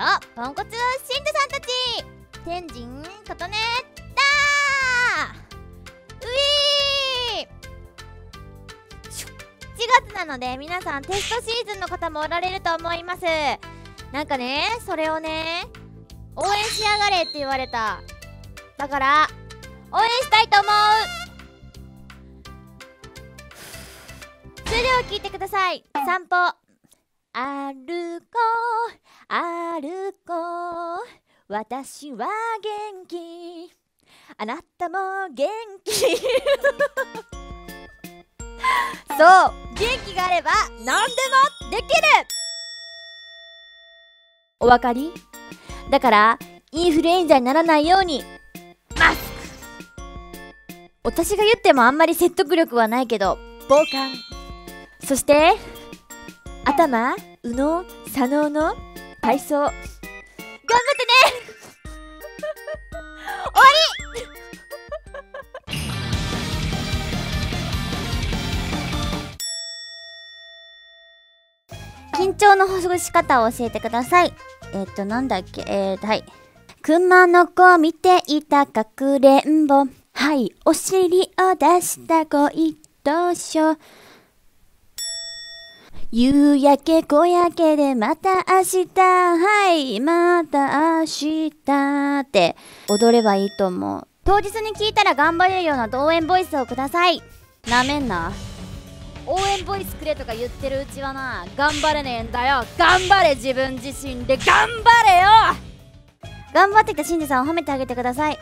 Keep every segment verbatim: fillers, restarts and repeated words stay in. よ、ポンコツシンクさんたち、天神琴音だー、うぃー。しちがつなので皆さんテストシーズンの方もおられると思います。なんかね、それをね、応援しやがれって言われた。だから応援したいと思う。それでは聞いてください。散歩歩こう歩こう、私は元気、あなたも元気そう、元気があれば何でもできる。お分かり？だからインフルエンザにならないようにマスク。私が言ってもあんまり説得力はないけど、防寒、そして頭右脳左脳の体操、頑張ってね終わり緊張のほぐし方を教えてください。えっと、なんだっけ、えーと、はい。熊の子見ていたかくれんぼ。はい、お尻を出した恋としょ。夕焼け小焼けでまた明日、はい、また明日って踊ればいいと思う。当日に聞いたら頑張れるような応援ボイスをください。なめんな。応援ボイスくれとか言ってるうちはな、頑張れねえんだよ。頑張れ、自分自身で頑張れよ。頑張ってきたシンジさんを褒めてあげてください。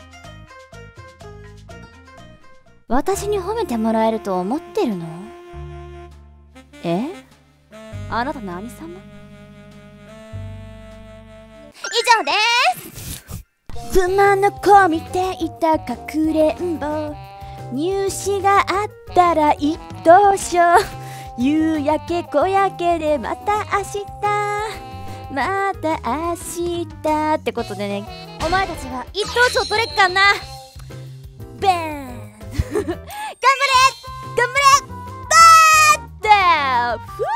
私に褒めてもらえると思ってるの？え？あなた何様？以上です。熊の子見ていたかくれんぼ、入試があったら一等賞、夕焼け小焼けでまた明日、また明日ってことでね、お前たちは一等賞取れっかな。ベーン頑張れ頑張れバーッて